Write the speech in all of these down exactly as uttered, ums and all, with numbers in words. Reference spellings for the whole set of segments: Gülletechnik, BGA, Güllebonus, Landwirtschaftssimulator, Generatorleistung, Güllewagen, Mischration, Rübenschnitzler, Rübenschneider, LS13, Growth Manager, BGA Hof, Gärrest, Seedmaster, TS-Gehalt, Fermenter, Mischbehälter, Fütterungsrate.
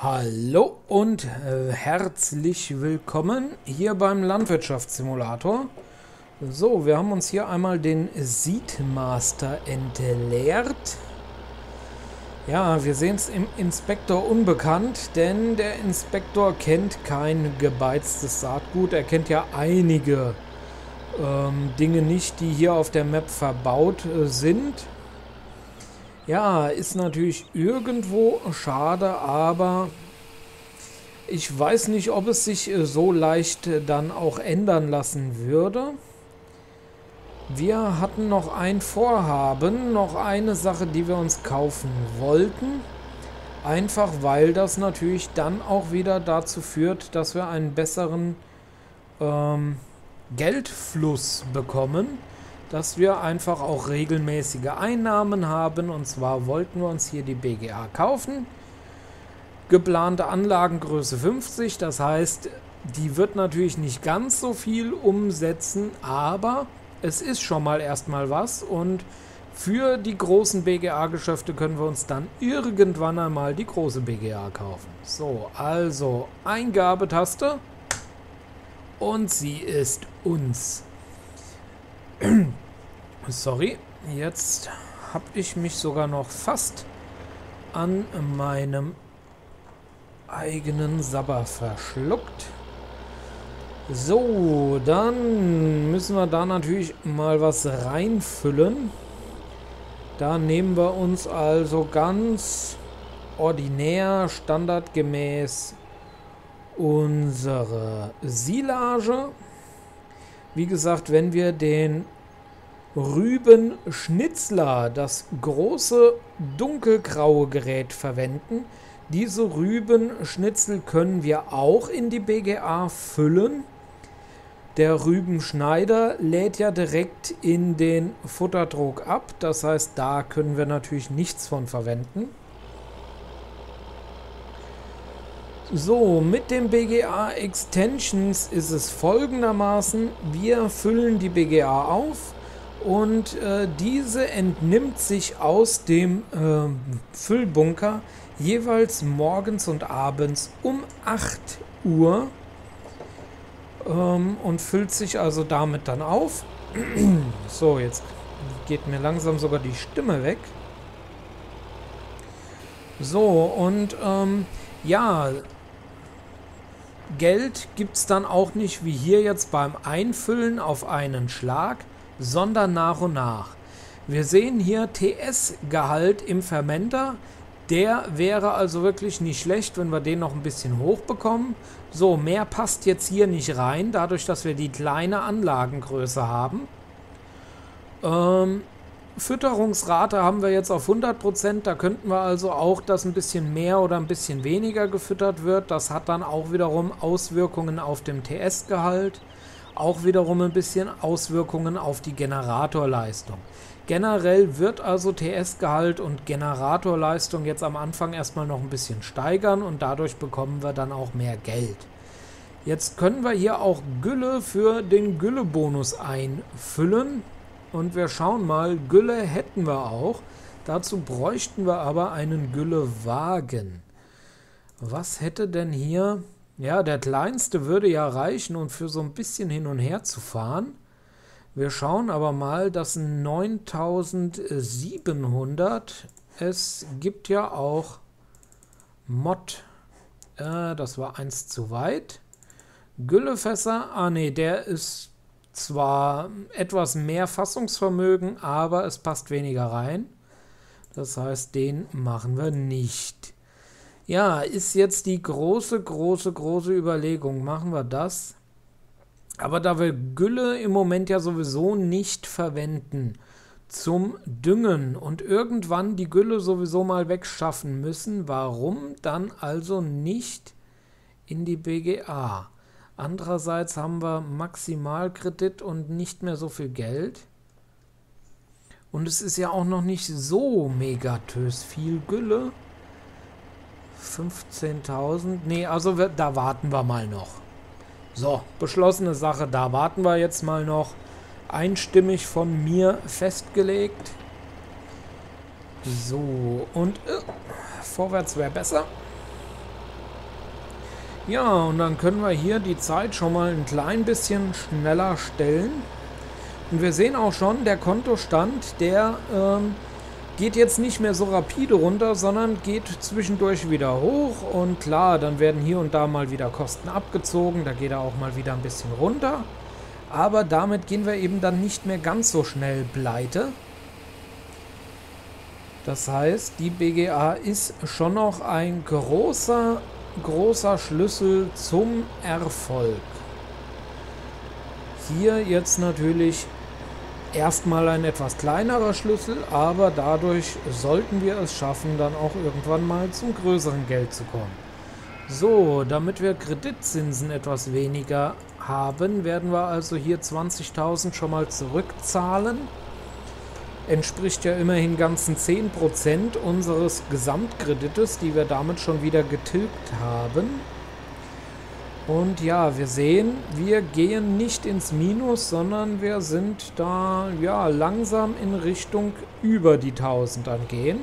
Hallo und äh, herzlich willkommen hier beim Landwirtschaftssimulator. So, wir haben uns hier einmal den Seedmaster entleert. Ja, wir sehen es im Inspektor unbekannt, denn der Inspektor kennt kein gebeiztes Saatgut. Er kennt ja einige ähm, Dinge nicht, die hier auf der Map verbaut äh, sind. Ja, ist natürlich irgendwo schade, aber ich weiß nicht, ob es sich so leicht dann auch ändern lassen würde. Wir hatten noch ein Vorhaben, noch eine Sache, die wir uns kaufen wollten. Einfach weil das natürlich dann auch wieder dazu führt, dass wir einen besseren ähm, Geldfluss bekommen. Dass wir einfach auch regelmäßige Einnahmen haben. Und zwar wollten wir uns hier die B G A kaufen. Geplante Anlagengröße fünfzig. Das heißt, die wird natürlich nicht ganz so viel umsetzen. Aber es ist schon mal erstmal was. Und für die großen B G A-Geschäfte können wir uns dann irgendwann einmal die große B G A kaufen. So, also Eingabetaste. Und sie ist uns. Sorry, jetzt habe ich mich sogar noch fast an meinem eigenen Sabber verschluckt. So, dann müssen wir da natürlich mal was reinfüllen. Da nehmen wir uns also ganz ordinär, standardgemäß unsere Silage. Wie gesagt, wenn wir den Rübenschnitzler, das große dunkelgraue Gerät verwenden, diese Rübenschnitzel können wir auch in die B G A füllen. Der Rübenschneider lädt ja direkt in den Futterdruck ab, das heißt, da können wir natürlich nichts von verwenden. So, mit den B G A Extensions ist es folgendermaßen, wir füllen die B G A auf und äh, diese entnimmt sich aus dem äh, Füllbunker jeweils morgens und abends um acht Uhr ähm, und füllt sich also damit dann auf. So, jetzt geht mir langsam sogar die Stimme weg. So, und ähm, ja... Geld gibt es dann auch nicht wie hier jetzt beim Einfüllen auf einen Schlag, sondern nach und nach. Wir sehen hier T S-Gehalt im Fermenter. Der wäre also wirklich nicht schlecht, wenn wir den noch ein bisschen hochbekommen. So, mehr passt jetzt hier nicht rein, dadurch, dass wir die kleine Anlagengröße haben. Ähm, Fütterungsrate haben wir jetzt auf hundert Prozent, da könnten wir also auch, dass ein bisschen mehr oder ein bisschen weniger gefüttert wird. Das hat dann auch wiederum Auswirkungen auf dem T S-Gehalt, auch wiederum ein bisschen Auswirkungen auf die Generatorleistung. Generell wird also T S-Gehalt und Generatorleistung jetzt am Anfang erstmal noch ein bisschen steigern und dadurch bekommen wir dann auch mehr Geld. Jetzt können wir hier auch Gülle für den Güllebonus einfüllen. Und wir schauen mal, Gülle hätten wir auch. Dazu bräuchten wir aber einen Güllewagen. Was hätte denn hier... Ja, der kleinste würde ja reichen, um für so ein bisschen hin und her zu fahren. Wir schauen aber mal, das sind neuntausendsiebenhundert. Es gibt ja auch Mod. Äh, das war eins zu weit. Güllefässer. Ah ne, der ist... zwar etwas mehr Fassungsvermögen, aber es passt weniger rein. Das heißt, den machen wir nicht. Ja, ist jetzt die große, große, große Überlegung. Machen wir das? Aber da wir Gülle im Moment ja sowieso nicht verwenden zum Düngen und irgendwann die Gülle sowieso mal wegschaffen müssen, warum dann also nicht in die B G A? Andererseits haben wir Maximalkredit und nicht mehr so viel Geld. Und es ist ja auch noch nicht so megatös viel Gülle. fünfzehntausend. Nee, also wir, da warten wir mal noch. So, beschlossene Sache. Da warten wir jetzt mal noch. Einstimmig von mir festgelegt. So, und äh, vorwärts wäre besser. Ja, und dann können wir hier die Zeit schon mal ein klein bisschen schneller stellen. Und wir sehen auch schon, der Kontostand, der ähm, geht jetzt nicht mehr so rapide runter, sondern geht zwischendurch wieder hoch. Und klar, dann werden hier und da mal wieder Kosten abgezogen. Da geht er auch mal wieder ein bisschen runter. Aber damit gehen wir eben dann nicht mehr ganz so schnell pleite. Das heißt, die B G A ist schon noch ein großer, großer Schlüssel zum Erfolg. Hier jetzt natürlich erstmal ein etwas kleinerer Schlüssel, aber dadurch sollten wir es schaffen, dann auch irgendwann mal zum größeren Geld zu kommen. So, damit wir Kreditzinsen etwas weniger haben, werden wir also hier zwanzigtausend schon mal zurückzahlen. Entspricht ja immerhin ganzen zehn Prozent unseres Gesamtkredites, die wir damit schon wieder getilgt haben. Und ja, wir sehen, wir gehen nicht ins Minus, sondern wir sind da ja langsam in Richtung über die tausend am Gehen.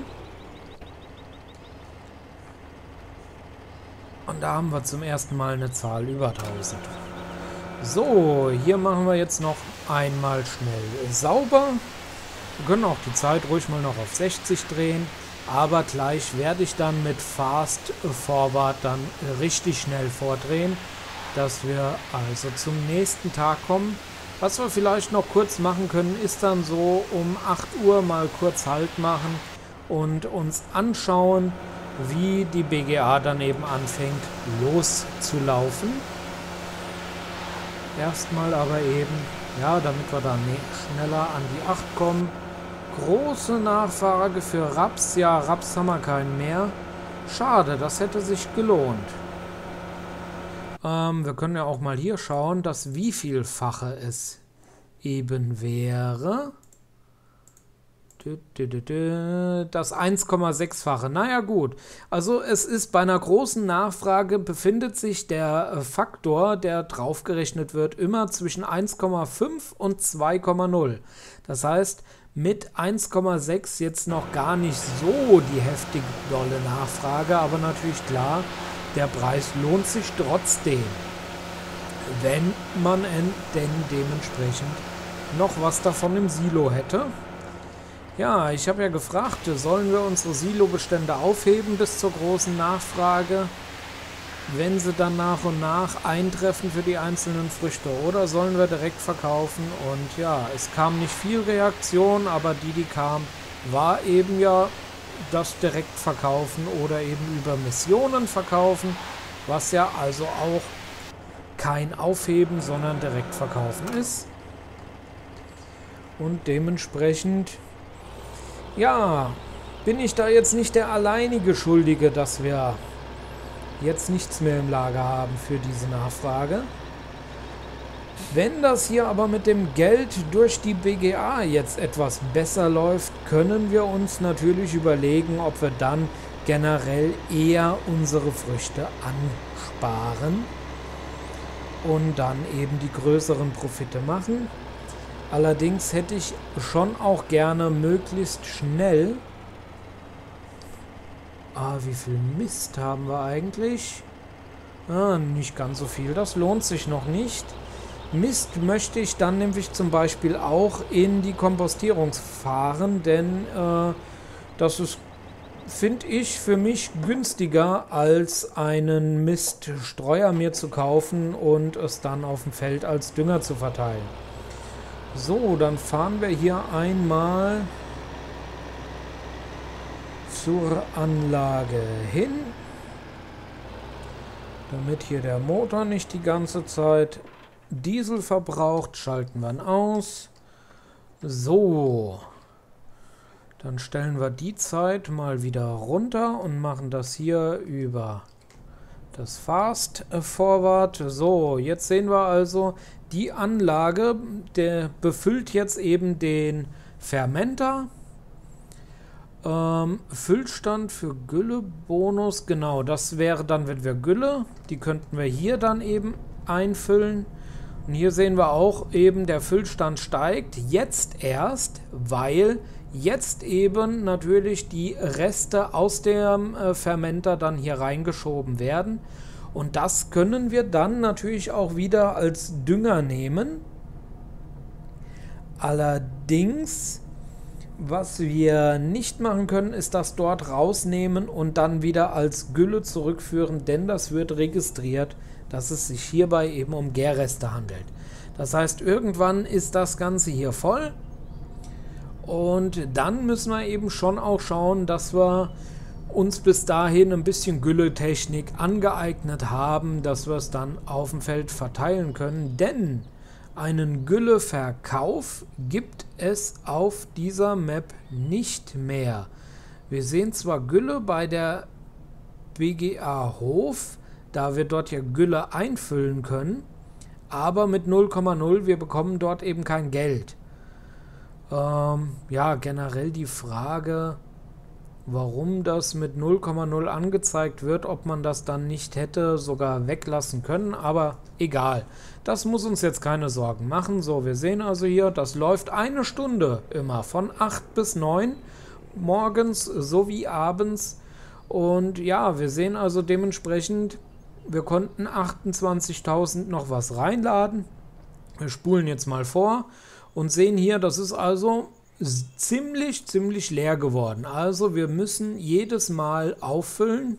Und da haben wir zum ersten Mal eine Zahl über tausend. So, hier machen wir jetzt noch einmal schnell sauber. Wir können auch die Zeit ruhig mal noch auf sechzig drehen. Aber gleich werde ich dann mit Fast Forward dann richtig schnell vordrehen, dass wir also zum nächsten Tag kommen. Was wir vielleicht noch kurz machen können, ist dann so um acht Uhr mal kurz Halt machen und uns anschauen, wie die B G A dann eben anfängt loszulaufen. Erstmal aber eben, ja, damit wir dann schneller an die acht kommen. Große Nachfrage für Raps. Ja, Raps haben wir keinen mehr. Schade, das hätte sich gelohnt. Ähm, wir können ja auch mal hier schauen, dass wie vielfache es eben wäre. Das eins Komma sechs-fache. Naja gut, also es ist bei einer großen Nachfrage befindet sich der Faktor, der draufgerechnet wird, immer zwischen eins Komma fünf und zwei Komma null. Das heißt, mit eins Komma sechs jetzt noch gar nicht so die heftige dolle Nachfrage, aber natürlich klar, der Preis lohnt sich trotzdem, wenn man denn dementsprechend noch was davon im Silo hätte. Ja, ich habe ja gefragt, sollen wir unsere Silobestände aufheben bis zur großen Nachfrage, wenn sie dann nach und nach eintreffen für die einzelnen Früchte, oder sollen wir direkt verkaufen? Und ja, es kam nicht viel Reaktion, aber die, die kam, war eben ja das Direktverkaufen oder eben über Missionen verkaufen, was ja also auch kein Aufheben, sondern Direktverkaufen ist. Und dementsprechend... Ja, bin ich da jetzt nicht der alleinige Schuldige, dass wir jetzt nichts mehr im Lager haben für diese Nachfrage. Wenn das hier aber mit dem Geld durch die B G A jetzt etwas besser läuft, können wir uns natürlich überlegen, ob wir dann generell eher unsere Früchte ansparen und dann eben die größeren Profite machen. Allerdings hätte ich schon auch gerne möglichst schnell... Ah, wie viel Mist haben wir eigentlich? Ah, nicht ganz so viel. Das lohnt sich noch nicht. Mist möchte ich dann nämlich zum Beispiel auch in die Kompostierung fahren, denn äh, das ist, finde ich, für mich günstiger, als einen Miststreuer mir zu kaufen und es dann auf dem Feld als Dünger zu verteilen. So, dann fahren wir hier einmal zur Anlage hin, damit hier der Motor nicht die ganze Zeit Diesel verbraucht. Schalten wir ihn aus. So, dann stellen wir die Zeit mal wieder runter und machen das hier über das Fast Forward. So, jetzt sehen wir also, die Anlage, der befüllt jetzt eben den Fermenter. Ähm, Füllstand für Güllebonus, genau, das wäre dann, wenn wir Gülle, die könnten wir hier dann eben einfüllen. Und hier sehen wir auch eben, der Füllstand steigt jetzt erst, weil jetzt eben natürlich die Reste aus dem äh, Fermenter dann hier reingeschoben werden. Und das können wir dann natürlich auch wieder als Dünger nehmen. Allerdings, was wir nicht machen können, ist das dort rausnehmen und dann wieder als Gülle zurückführen, denn das wird registriert, dass es sich hierbei eben um Gärreste handelt. Das heißt, irgendwann ist das Ganze hier voll und dann müssen wir eben schon auch schauen, dass wir uns bis dahin ein bisschen Gülletechnik angeeignet haben, dass wir es dann auf dem Feld verteilen können, denn einen Gülleverkauf gibt es auf dieser Map nicht mehr. Wir sehen zwar Gülle bei der B G A Hof, da wir dort ja Gülle einfüllen können, aber mit null Komma null, wir bekommen dort eben kein Geld. Ähm, ja, generell die Frage, warum das mit null Komma null angezeigt wird, ob man das dann nicht hätte sogar weglassen können, aber egal. Das muss uns jetzt keine Sorgen machen. So, wir sehen also hier, das läuft eine Stunde immer von acht bis neun morgens sowie abends. Und ja, wir sehen also dementsprechend, wir konnten achtundzwanzigtausend noch was reinladen. Wir spulen jetzt mal vor und sehen hier, das ist also ziemlich, ziemlich leer geworden. Also wir müssen jedes Mal auffüllen.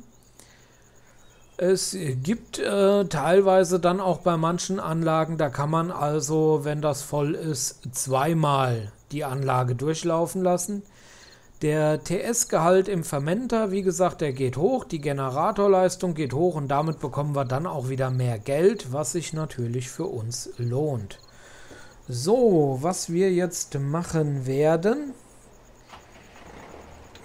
Es gibt äh, teilweise dann auch bei manchen Anlagen, da kann man also, wenn das voll ist, zweimal die Anlage durchlaufen lassen. Der T S-Gehalt im Fermenter, wie gesagt, der geht hoch, die Generatorleistung geht hoch und damit bekommen wir dann auch wieder mehr Geld, was sich natürlich für uns lohnt. So, was wir jetzt machen werden,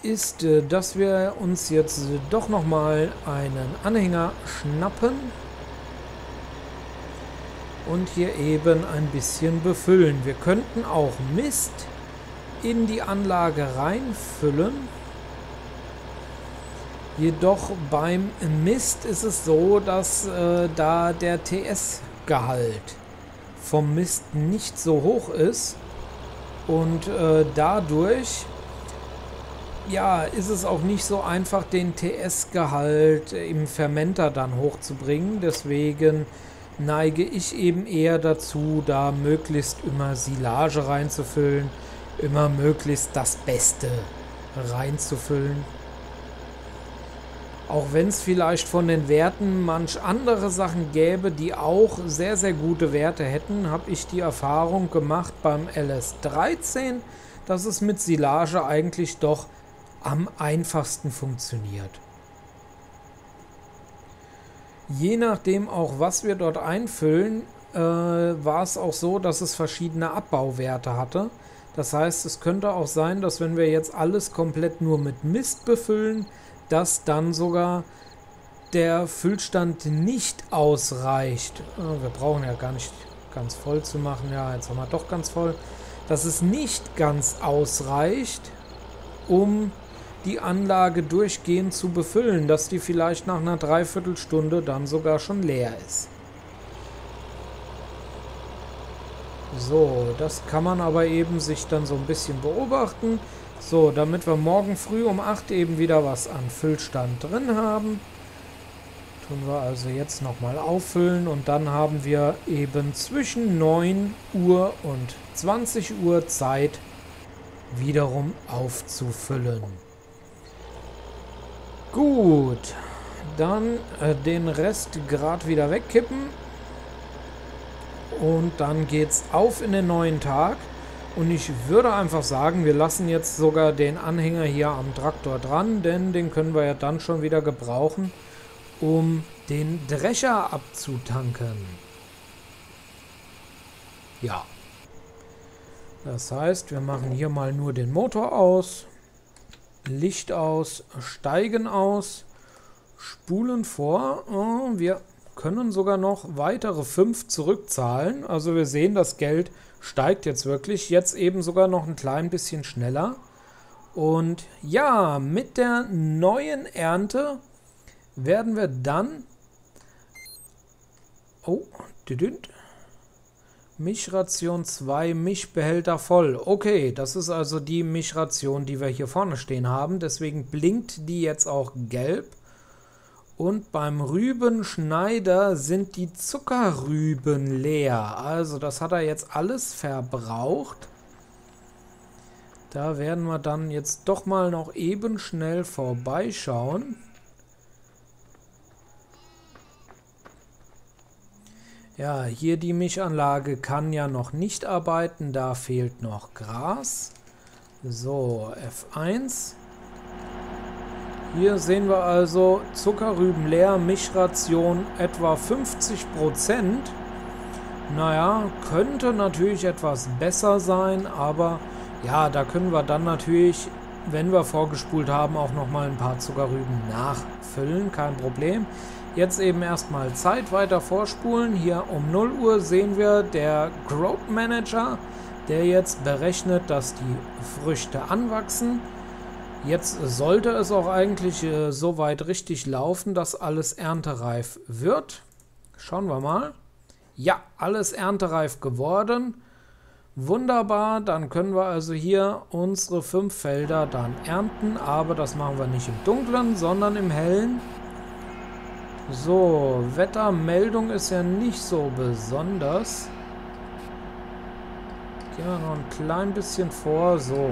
ist, dass wir uns jetzt doch nochmal einen Anhänger schnappen und hier eben ein bisschen befüllen. Wir könnten auch Mist in die Anlage reinfüllen. Jedoch beim Mist ist es so, dass äh, da der T S-Gehalt vom Mist nicht so hoch ist und äh, dadurch ja, ist es auch nicht so einfach, den T S-Gehalt im Fermenter dann hochzubringen. Deswegen neige ich eben eher dazu, da möglichst immer Silage reinzufüllen, immer möglichst das Beste reinzufüllen. Auch wenn es vielleicht von den Werten manch andere Sachen gäbe, die auch sehr, sehr gute Werte hätten, habe ich die Erfahrung gemacht beim L S dreizehn, dass es mit Silage eigentlich doch am einfachsten funktioniert. Je nachdem auch, was wir dort einfüllen, äh, war es auch so, dass es verschiedene Abbauwerte hatte. Das heißt, es könnte auch sein, dass wenn wir jetzt alles komplett nur mit Mist befüllen, dass dann sogar der Füllstand nicht ausreicht. Wir brauchen ja gar nicht ganz voll zu machen. Ja, jetzt haben wir doch ganz voll. Dass es nicht ganz ausreicht, um die Anlage durchgehend zu befüllen, dass die vielleicht nach einer Dreiviertelstunde dann sogar schon leer ist. So, das kann man aber eben sich dann so ein bisschen beobachten. So, damit wir morgen früh um acht eben wieder was an Füllstand drin haben, tun wir also jetzt nochmal auffüllen und dann haben wir eben zwischen neun Uhr und zwanzig Uhr Zeit, wiederum aufzufüllen. Gut, dann äh, den Rest gerade wieder wegkippen und dann geht's auf in den neuen Tag. Und ich würde einfach sagen, wir lassen jetzt sogar den Anhänger hier am Traktor dran, denn den können wir ja dann schon wieder gebrauchen, um den Drescher abzutanken. Ja. Das heißt, wir machen hier mal nur den Motor aus, Licht aus, Steigen aus, Spulen vor. Oh, wir können sogar noch weitere fünf zurückzahlen. Also wir sehen, das Geld steigt jetzt wirklich. Jetzt eben sogar noch ein klein bisschen schneller. Und ja, mit der neuen Ernte werden wir dann... Oh, düdünt. Mischration zwei, Mischbehälter voll. Okay, das ist also die Mischration, die wir hier vorne stehen haben. Deswegen blinkt die jetzt auch gelb. Und beim Rübenschneider sind die Zuckerrüben leer. Also das hat er jetzt alles verbraucht. Da werden wir dann jetzt doch mal noch eben schnell vorbeischauen. Ja, hier die Mischanlage kann ja noch nicht arbeiten. Da fehlt noch Gras. So, F eins. Hier sehen wir also Zuckerrüben leer, Mischration etwa fünfzig Prozent. Naja, könnte natürlich etwas besser sein, aber... ja, da können wir dann natürlich, wenn wir vorgespult haben, auch nochmal ein paar Zuckerrüben nachfüllen. Kein Problem. Jetzt eben erstmal Zeit weiter vorspulen. Hier um null Uhr sehen wir der Growth Manager, der jetzt berechnet, dass die Früchte anwachsen. Jetzt sollte es auch eigentlich äh, soweit richtig laufen, dass alles erntereif wird. Schauen wir mal. Ja, alles erntereif geworden. Wunderbar, dann können wir also hier unsere fünf Felder dann ernten, aber das machen wir nicht im Dunklen, sondern im Hellen. So, Wettermeldung ist ja nicht so besonders. Gehen wir noch ein klein bisschen vor, so.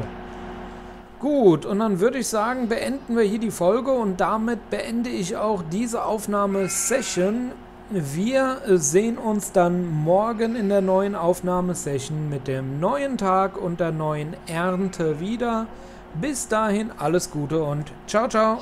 Gut, und dann würde ich sagen, beenden wir hier die Folge und damit beende ich auch diese Aufnahmesession. Wir sehen uns dann morgen in der neuen Aufnahmesession mit dem neuen Tag und der neuen Ernte wieder. Bis dahin alles Gute und ciao, ciao.